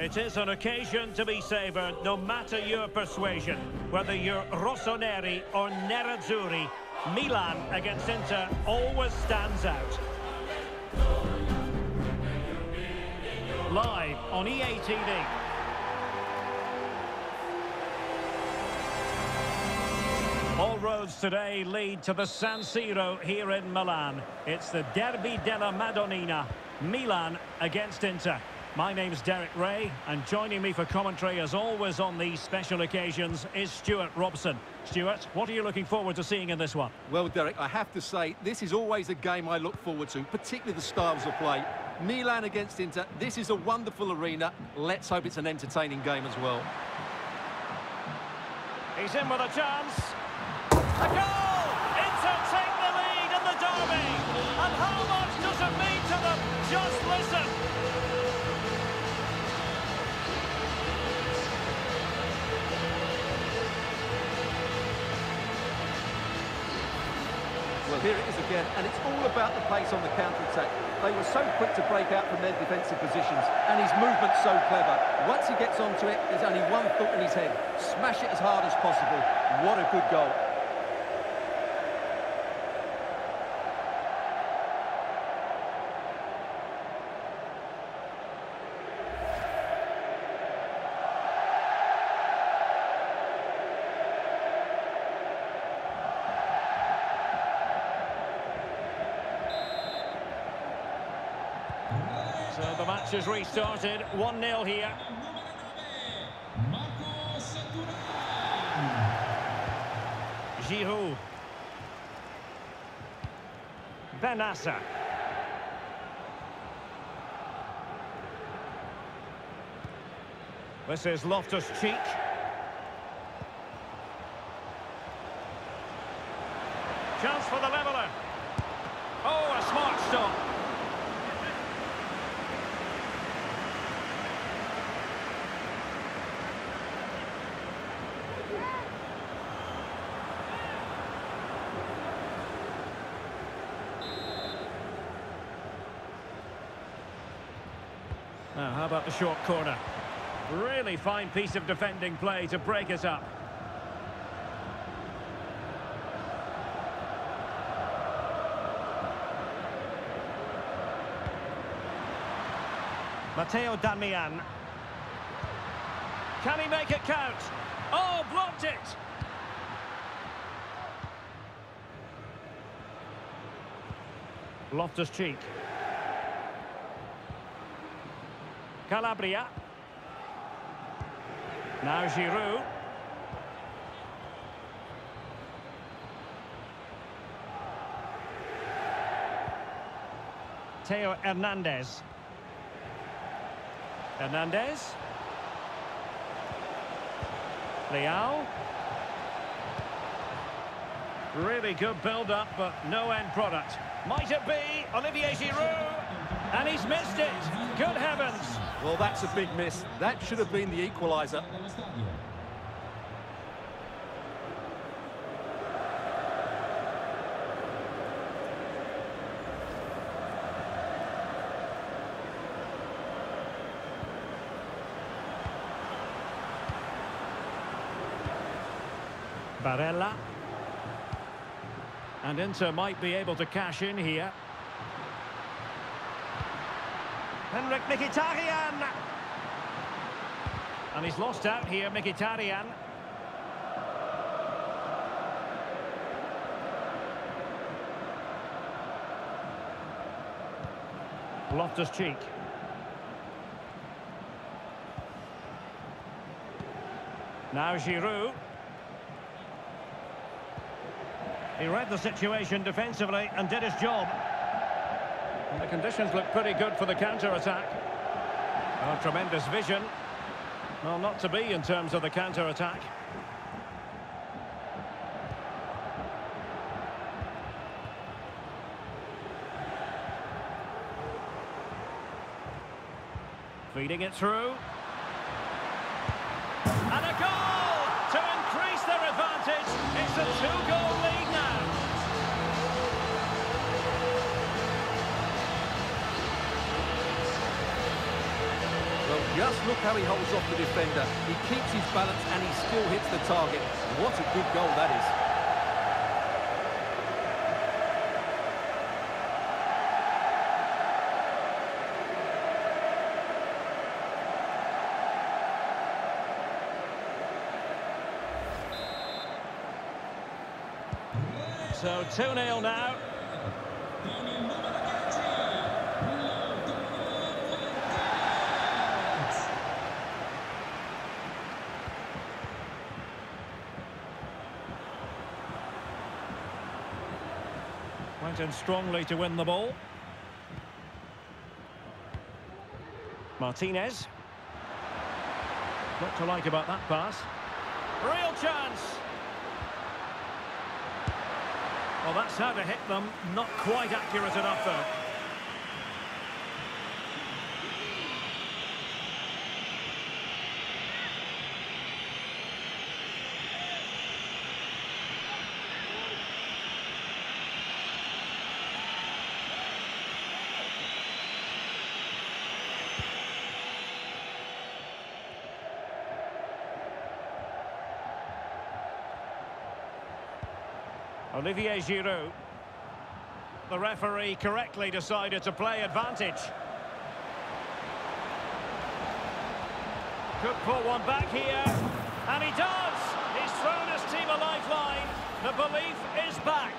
It is an occasion to be savoured, no matter your persuasion. Whether you're Rossoneri or Nerazzurri, Milan against Inter always stands out. Live on EATV. All roads today lead to the San Siro here in Milan. It's the Derby della Madonnina, Milan against Inter. My name's Derek Ray, and joining me for commentary, as always on these special occasions, is Stuart Robson. Stuart, what are you looking forward to seeing in this one? Well, Derek, I have to say, this is always a game I look forward to, particularly the styles of play. Milan against Inter, this is a wonderful arena. Let's hope it's an entertaining game as well. He's in with a chance. A goal! Inter take the lead in the derby! And how much does it mean to them? Just listen! Well, here it is again, and it's all about the pace on the counter-attack. They were so quick to break out from their defensive positions, and his movement's so clever. Once he gets onto it, there's only one thought in his head. Smash it as hard as possible. What a good goal. So the match has restarted, 1-0 here. Giroud. Benassa. This is Loftus-Cheek. Chance for the leveller. Oh, a smart stop. Now, how about the short corner? Really fine piece of defending play to break us up. Matteo Darmian. Can he make it count? Oh, blocked it! Loftus-Cheek. Calabria. Now Giroud. Theo Hernandez. Hernandez. Leao. Really good build-up, but no end product. Might it be Olivier Giroud? And he's missed it. Good heavens. Well, that's a big miss. That should have been the equaliser. Barella. And Inter might be able to cash in here. Henrik Mkhitaryan. And he's lost out here, Mkhitaryan. Loftus-Cheek. Now Giroud. He read the situation defensively and did his job. The conditions look pretty good for the counter-attack. Oh, tremendous vision. Well, not to be in terms of the counter-attack. Feeding it through. And a goal! To increase their advantage, it's a two-goal lead now. Well, just look how he holds off the defender. He keeps his balance and he still hits the target. What a good goal that is. So 2-0 now. Went in strongly to win the ball. Martinez. Not to like about that pass. Real chance. Well, that's how to hit them. Not quite accurate enough, though. Olivier Giroud. The referee correctly decided to play advantage. Could pull one back here. And he does! He's thrown his team a lifeline. The belief is back.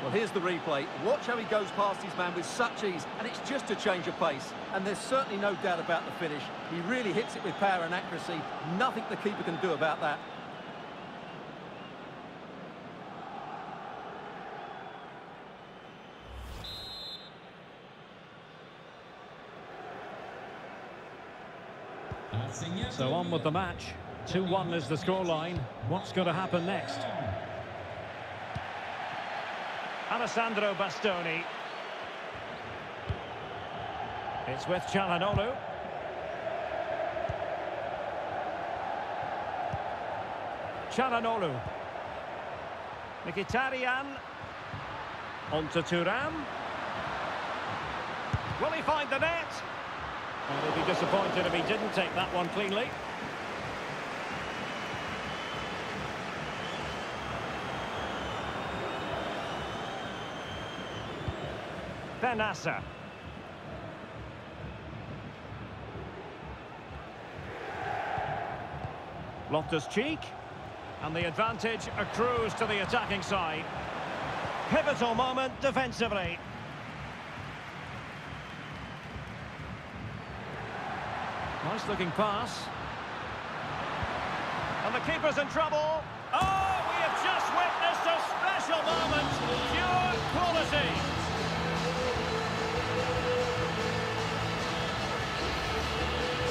Well, here's the replay. Watch how he goes past his man with such ease. And it's just a change of pace. And there's certainly no doubt about the finish. He really hits it with power and accuracy. Nothing the keeper can do about that. So on with the match. 2-1 is the scoreline. What's going to happen next? Alessandro Bastoni. It's with Calhanoglu. Calhanoglu. Mkhitaryan. On to Turan. Will he find the net? And he'll be disappointed if he didn't take that one cleanly. Benassa. Loftus-Cheek. And the advantage accrues to the attacking side. Pivotal moment defensively. Nice looking pass. And the keeper's in trouble. Oh, we have just witnessed a special moment. Pure quality.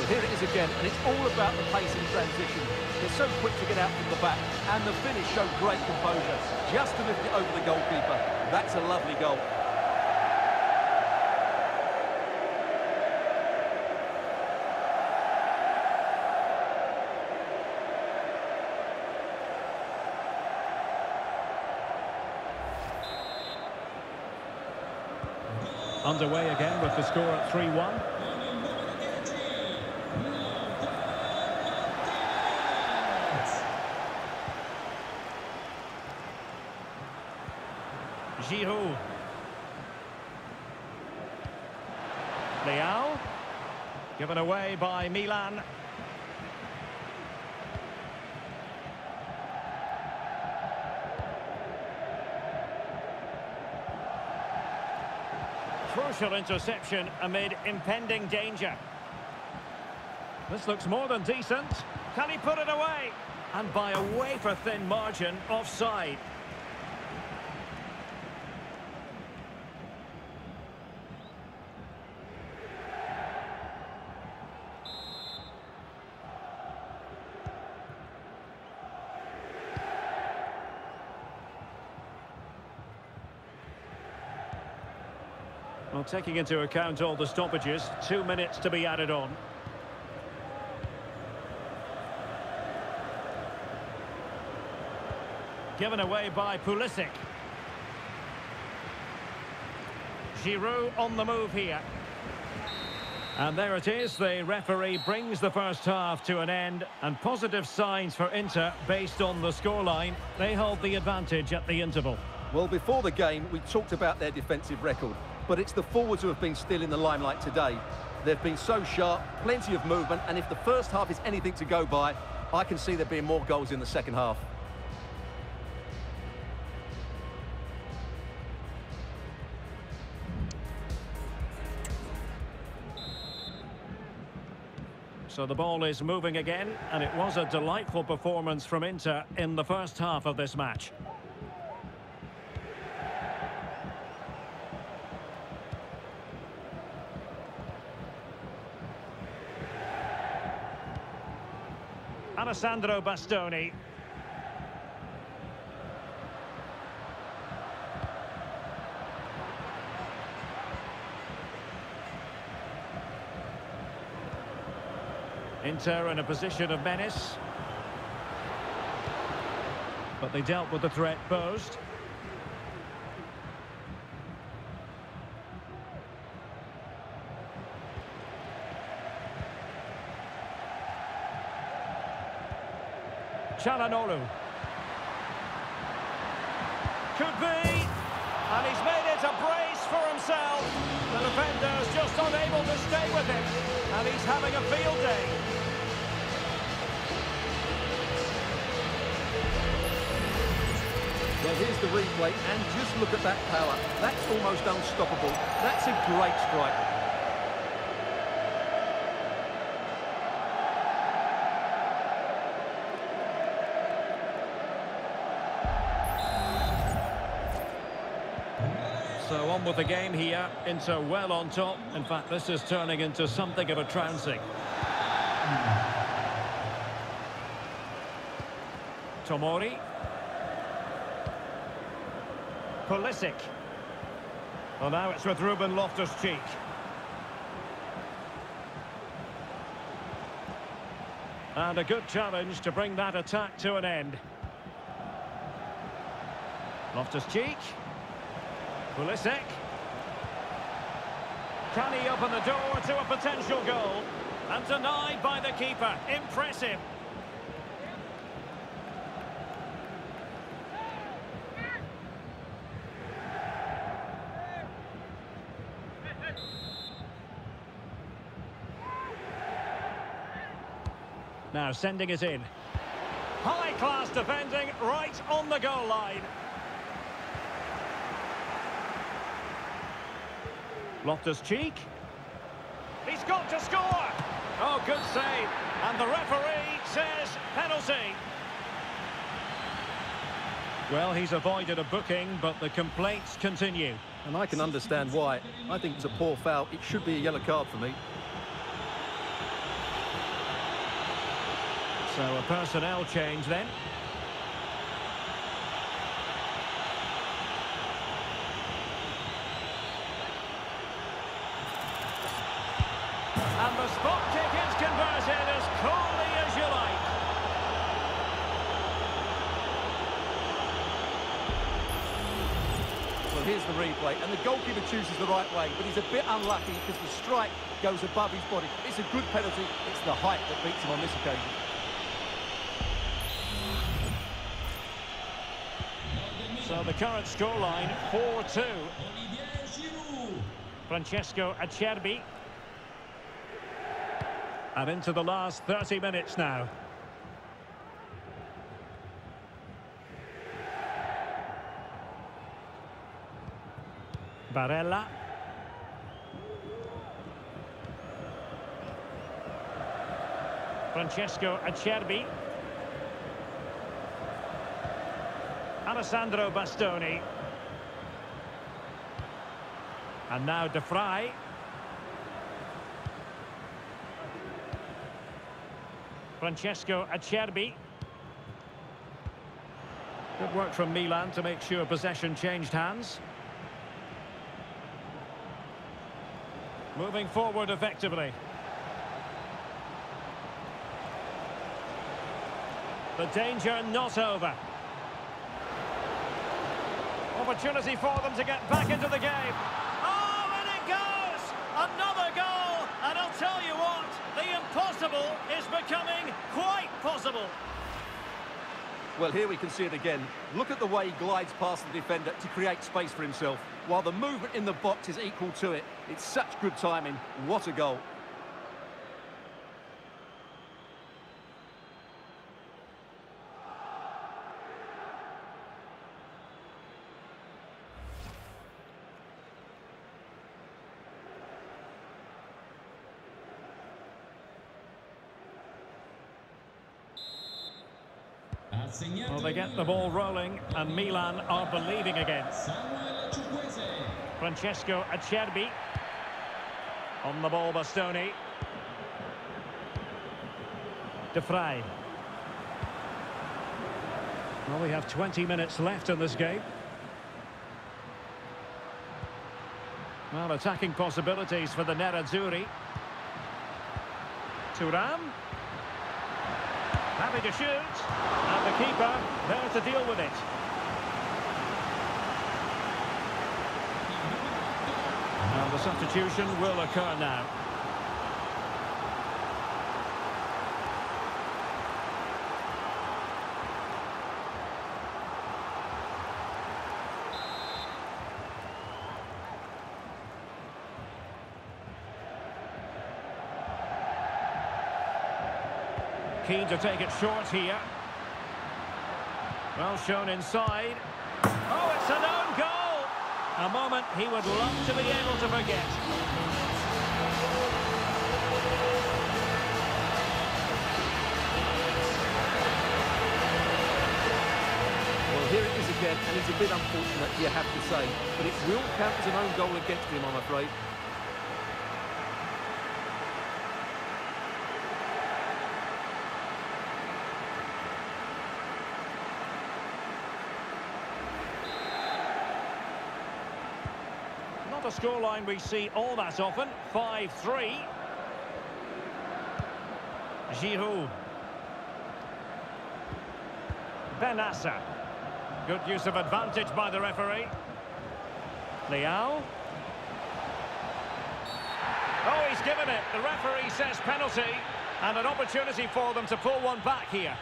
Well, here it is again, and it's all about the pace in transition. They're so quick to get out from the back, and the finish showed great composure. Just to lift it over the goalkeeper. That's a lovely goal. Underway again with the score at 3-1. Giroud. Leao. Given away by Milan. Crucial interception amid impending danger. This looks more than decent. Can he put it away? And by a wafer-thin margin, offside. Well, taking into account all the stoppages, 2 minutes to be added on. Given away by Pulisic. Giroud on the move here. And there it is, the referee brings the first half to an end, and positive signs for Inter based on the scoreline. They hold the advantage at the interval. Well, before the game, we talked about their defensive record, but it's the forwards who have been still in the limelight today. They've been so sharp, plenty of movement, and if the first half is anything to go by, I can see there being more goals in the second half. So the ball is moving again, and it was a delightful performance from Inter in the first half of this match. Alessandro Bastoni. Inter in a position of menace, but they dealt with the threat posed. Calhanoglu could be, and he's made it a brace for himself. The defender's just unable to stay with him, and he's having a field day. Well, here's the replay, and just look at that power. That's almost unstoppable. That's a great strike. So on with the game here, Inter well on top. In fact, this is turning into something of a trouncing. Tomori. Pulisic. Well, now it's with Ruben Loftus-Cheek. And a good challenge to bring that attack to an end. Loftus-Cheek. Pulisic. Can he open the door to a potential goal? And denied by the keeper. Impressive. Now sending it in. High-class defending right on the goal line. Loftus-Cheek. He's got to score! Oh, good save. And the referee says penalty. Well, he's avoided a booking, but the complaints continue. And I can understand why. I think it's a poor foul. It should be a yellow card for me. So a personnel change then. And the spot kick is converted as coolly as you like. Well, here's the replay, and the goalkeeper chooses the right way, but he's a bit unlucky because the strike goes above his body. It's a good penalty. It's the height that beats him on this occasion. So the current scoreline, 4-2. Francesco Acerbi. And into the last 30 minutes now. Barella. Francesco Acerbi. Alessandro Bastoni. And now De Frey. Francesco Acerbi. Good work from Milan to make sure possession changed hands. Moving forward effectively. The danger not over. Opportunity for them to get back into the game. Oh, and it goes! Another goal! And impossible is becoming quite possible. Well, here we can see it again. Look at the way he glides past the defender to create space for himself, while the movement in the box is equal to it. It's such good timing. What a goal. Well, they get the ball rolling, and Milan are believing again. Francesco Acerbi. On the ball, Bastoni. De Frey. Well, we have 20 minutes left in this game. Well, attacking possibilities for the Nerazzurri. Turan. Happy to shoot, and the keeper there to deal with it. And the substitution will occur now. Keen to take it short here. Well shown inside. Oh, it's an own goal! A moment he would love to be able to forget. Well, here it is again, and it's a bit unfortunate, you have to say. But it will count as an own goal against him, I'm afraid. The scoreline we see all that often. 5-3. Giroud. Benassa. Good use of advantage by the referee. Leao. Oh, he's given it. The referee says penalty, and an opportunity for them to pull one back here.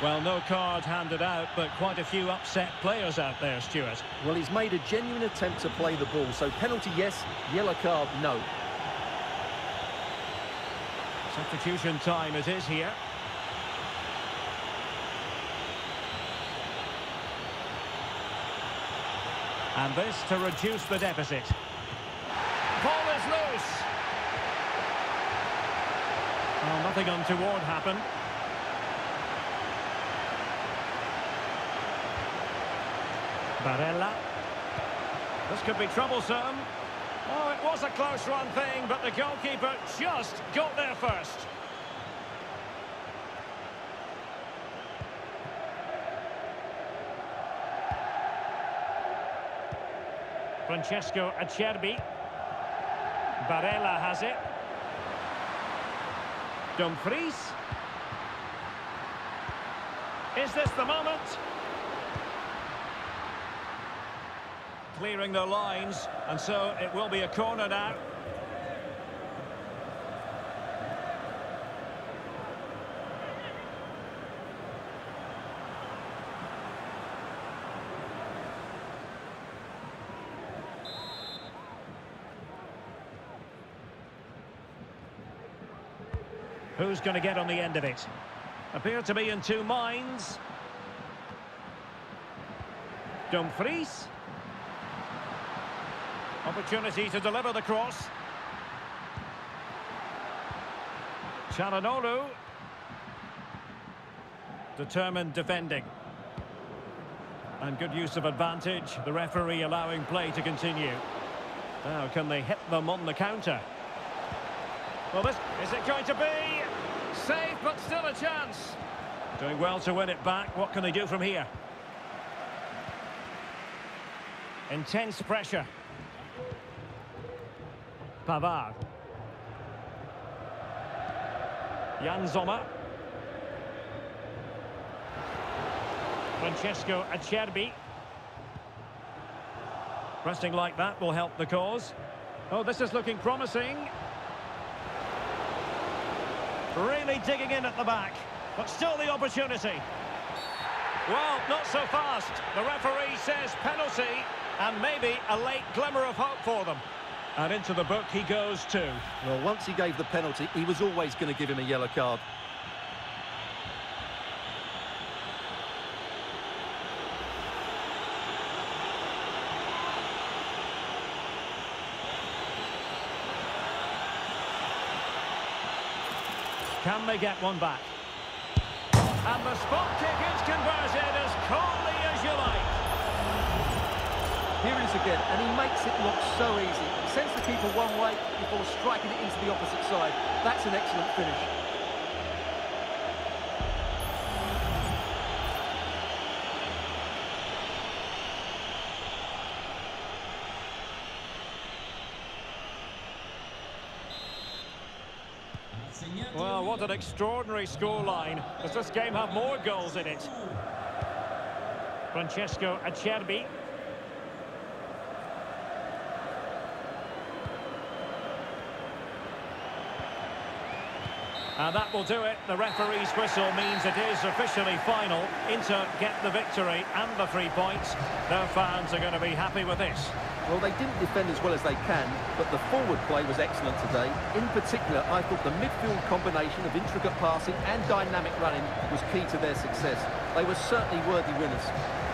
Well, no card handed out, but quite a few upset players out there, Stuart. Well, he's made a genuine attempt to play the ball, so penalty yes, yellow card no. Substitution time it is here. And this to reduce the deficit. Ball is loose. Well, nothing untoward happened. Barella. This could be troublesome. Oh, it was a close run thing, but the goalkeeper just got there first. Francesco Acerbi. Barella has it. Dumfries. Is this the moment? Clearing their lines, and so it will be a corner now. Who's going to get on the end of it? Appear to be in two minds. Dumfries. Opportunity to deliver the cross. Calhanoglu. Determined defending. And good use of advantage. The referee allowing play to continue. Now, can they hit them on the counter? Well, this is it going to be? Saved, but still a chance. Doing well to win it back. What can they do from here? Intense pressure. Pavard. Jan Sommer. Francesco Acerbi. Pressing like that will help the cause. Oh, this is looking promising. Really digging in at the back, but still the opportunity. Well, not so fast. The referee says penalty, and maybe a late glimmer of hope for them. And into the book he goes too. Well, once he gave the penalty, he was always going to give him a yellow card. Can they get one back? And the spot kick is converted as coolly as you like. Here it is again, and he makes it look so easy. He sends the keeper one way before striking it into the opposite side. That's an excellent finish. Well, what an extraordinary scoreline. Does this game have more goals in it? Francesco Acerbi. And that will do it. The referee's whistle means it is officially final. Inter get the victory and the 3 points. Their fans are going to be happy with this. Well, they didn't defend as well as they can, but the forward play was excellent today. In particular, I thought the midfield combination of intricate passing and dynamic running was key to their success. They were certainly worthy winners.